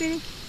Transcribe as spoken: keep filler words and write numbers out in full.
Christy.